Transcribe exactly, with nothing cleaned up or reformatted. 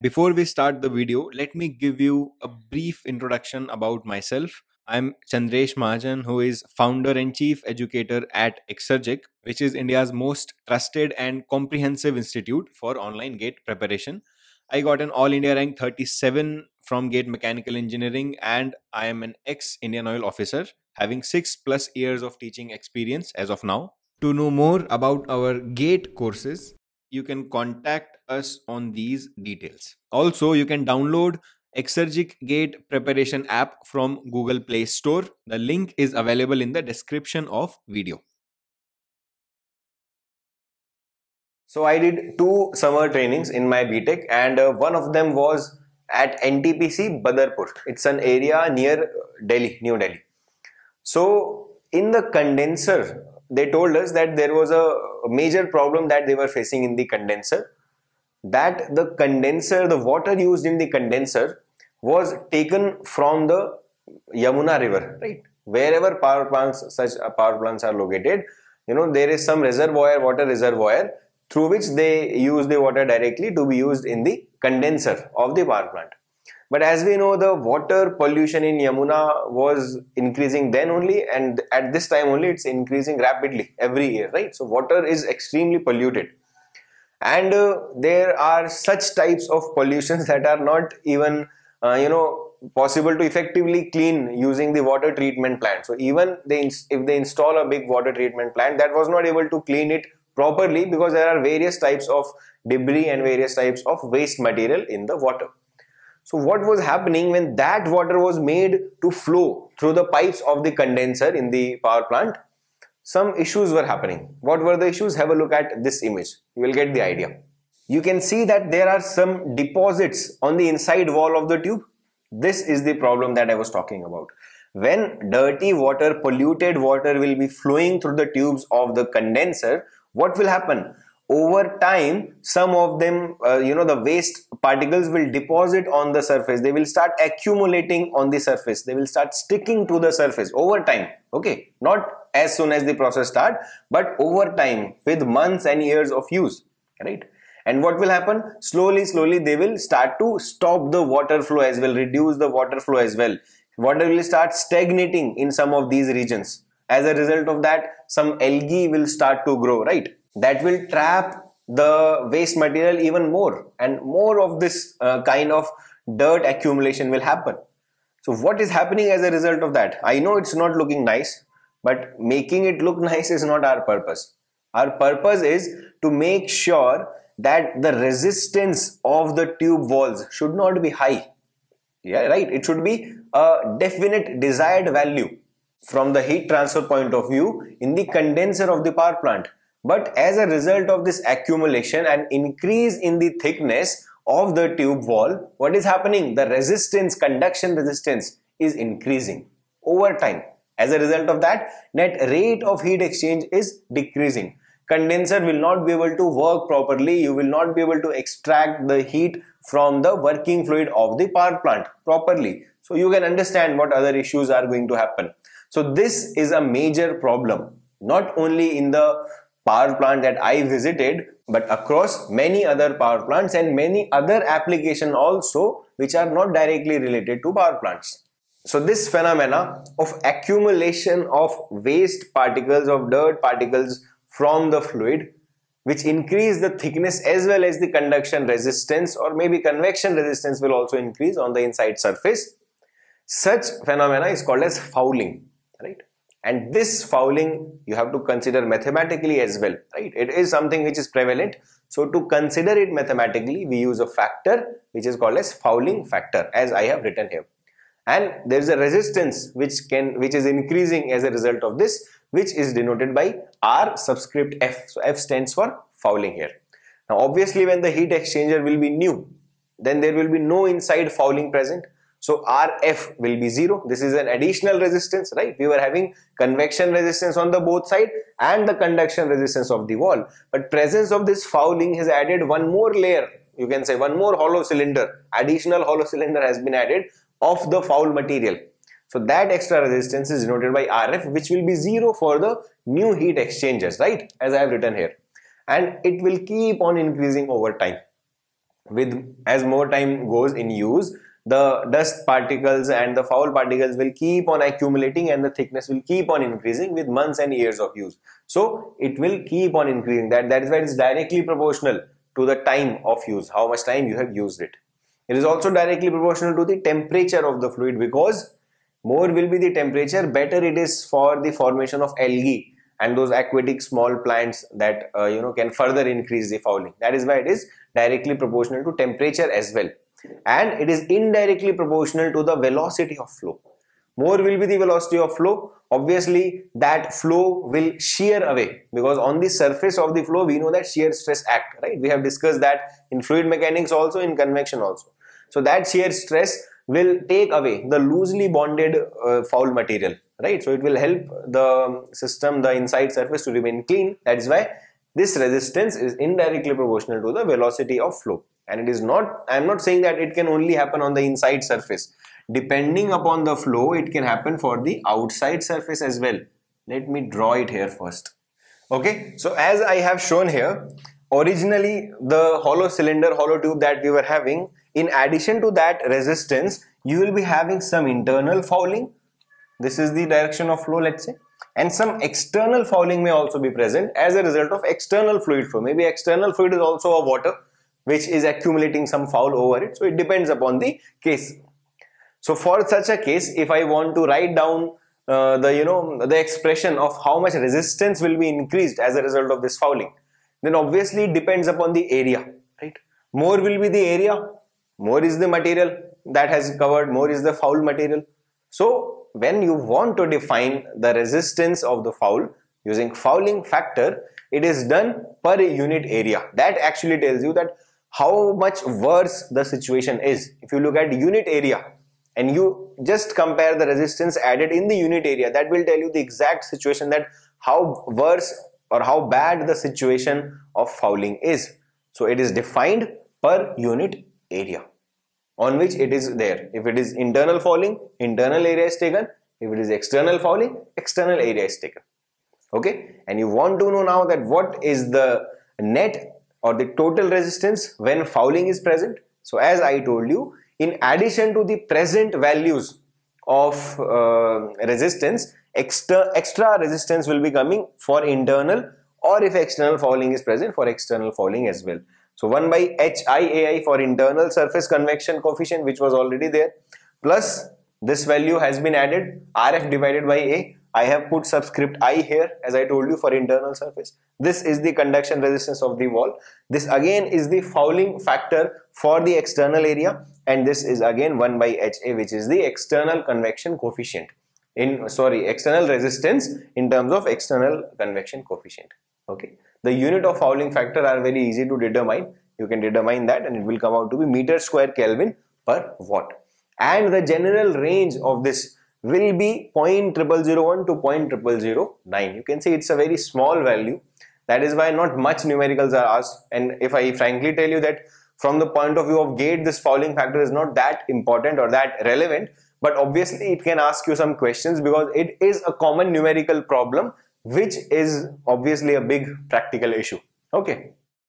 Before we start the video, let me give you a brief introduction about myself. I'm Chandresh Mahajan, who is founder and chief educator at Exergic, which is India's most trusted and comprehensive institute for online GATE preparation. I got an All India rank thirty-seven from GATE Mechanical Engineering, and I am an ex-Indian Oil officer, having six plus years of teaching experience as of now. To know more about our GATE courses, you can contact us on these details. Also, you can download Exergic GATE preparation app from Google Play Store. The link is available in the description of video. So I did two summer trainings in my B Tech, and uh, one of them was at N T P C Badarpur. It's an area near Delhi, New Delhi. So in the condenser, they told us that there was a major problem that they were facing in the condenser. That the condenser, the water used in the condenser was taken from the Yamuna River, right? Wherever power plants, such power plants are located, you know, there is some reservoir, water reservoir through which they use the water directly to be used in the condenser of the power plant. But as we know, the water pollution in Yamuna was increasing then only, and at this time only it's increasing rapidly every year, right? So water is extremely polluted. And uh, there are such types of pollutions that are not even, uh, you know, possible to effectively clean using the water treatment plant. So even they if they install a big water treatment plant, that was not able to clean it properly because there are various types of debris and various types of waste material in the water. So what was happening when that water was made to flow through the pipes of the condenser in the power plant? Some issues were happening. What were the issues? Have a look at this image. You will get the idea. You can see that there are some deposits on the inside wall of the tube. This is the problem that I was talking about. When dirty water, polluted water will be flowing through the tubes of the condenser, what will happen? Over time, some of them, uh, you know, the waste particles will deposit on the surface. They will start accumulating on the surface. They will start sticking to the surface over time. Okay, not as soon as the process starts, but over time with months and years of use, right? And what will happen? Slowly, slowly they will start to stop the water flow as well, reduce the water flow as well. Water will start stagnating in some of these regions. As a result of that, some algae will start to grow, right? That will trap the waste material even more, and more of this uh, kind of dirt accumulation will happen. So what is happening as a result of that? I know it's not looking nice, but making it look nice is not our purpose. Our purpose is to make sure that the resistance of the tube walls should not be high. Yeah, right. It should be a definite desired value from the heat transfer point of view in the condenser of the power plant. But as a result of this accumulation and increase in the thickness of the tube wall, what is happening? The resistance, conduction resistance is increasing over time. As a result of that, net rate of heat exchange is decreasing. Condenser will not be able to work properly. You will not be able to extract the heat from the working fluid of the power plant properly. So you can understand what other issues are going to happen. So this is a major problem, not only in the power plant that I visited, but across many other power plants and many other applications also, which are not directly related to power plants. So this phenomena of accumulation of waste particles, of dirt particles from the fluid, which increase the thickness as well as the conduction resistance, or maybe convection resistance will also increase on the inside surface. Such phenomena is called as fouling, right? And this fouling you have to consider mathematically as well, right? It is something which is prevalent. So to consider it mathematically, we use a factor which is called as fouling factor, as I have written here. And there is a resistance which can, which is increasing as a result of this, which is denoted by R subscript F. So F stands for fouling here. Now obviously when the heat exchanger will be new, then there will be no inside fouling present. So R F will be zero. This is an additional resistance, right? We were having convection resistance on the both side and the conduction resistance of the wall. But presence of this fouling has added one more layer. You can say one more hollow cylinder, additional hollow cylinder has been added of the foul material. So that extra resistance is denoted by R F, which will be zero for the new heat exchangers, right? As I have written here. And it will keep on increasing over time. with as more time goes in use, the dust particles and the foul particles will keep on accumulating and the thickness will keep on increasing with months and years of use. So it will keep on increasing. That, that is why it is directly proportional to the time of use, how much time you have used it. It is also directly proportional to the temperature of the fluid, because more will be the temperature, better it is for the formation of algae and those aquatic small plants that uh, you know can further increase the fouling. That is why it is directly proportional to temperature as well. And it is indirectly proportional to the velocity of flow. More will be the velocity of flow, obviously that flow will shear away, because on the surface of the flow we know that shear stress act, right? We have discussed that in fluid mechanics also, in convection also. So that shear stress will take away the loosely bonded uh, foul material, right? So it will help the system, the inside surface, to remain clean. That is why this resistance is indirectly proportional to the velocity of flow. And it is not, I am not saying that it can only happen on the inside surface. Depending upon the flow, it can happen for the outside surface as well. Let me draw it here first. Okay, so as I have shown here, originally the hollow cylinder, hollow tube that we were having, in addition to that resistance, you will be having some internal fouling. This is the direction of flow, let's say. And some external fouling may also be present as a result of external fluid flow. Maybe external fluid is also a water which is accumulating some foul over it. So it depends upon the case. So for such a case, if I want to write down uh, the, you know, the expression of how much resistance will be increased as a result of this fouling, then obviously it depends upon the area, right? More will be the area, more is the material that has covered, more is the foul material. So when you want to define the resistance of the foul using fouling factor, it is done per unit area. That actually tells you that how much worse the situation is. If you look at unit area and you just compare the resistance added in the unit area, that will tell you the exact situation, that how worse or how bad the situation of fouling is. So it is defined per unit area on which it is there. If it is internal fouling, internal area is taken. If it is external fouling, external area is taken. Okay, and you want to know now that what is the net or the total resistance when fouling is present. So as I told you, in addition to the present values of uh, resistance, extra, extra resistance will be coming for internal, or if external fouling is present, for external fouling as well. So one by H I A I for internal surface convection coefficient, which was already there, plus this value has been added, R F divided by A. I have put subscript I here, as I told you, for internal surface. This is the conduction resistance of the wall. This again is the fouling factor for the external area, and this is again one by H A, which is the external convection coefficient in, sorry, external resistance in terms of external convection coefficient. Okay, the unit of fouling factor are very easy to determine. You can determine that, and it will come out to be meter square Kelvin per watt. And the general range of this will be zero point zero zero one to zero point zero zero nine. You can see it's a very small value. That is why not much numericals are asked. And if I frankly tell you that from the point of view of GATE, this fouling factor is not that important or that relevant, but obviously it can ask you some questions, because it is a common numerical problem, which is obviously a big practical issue. Okay.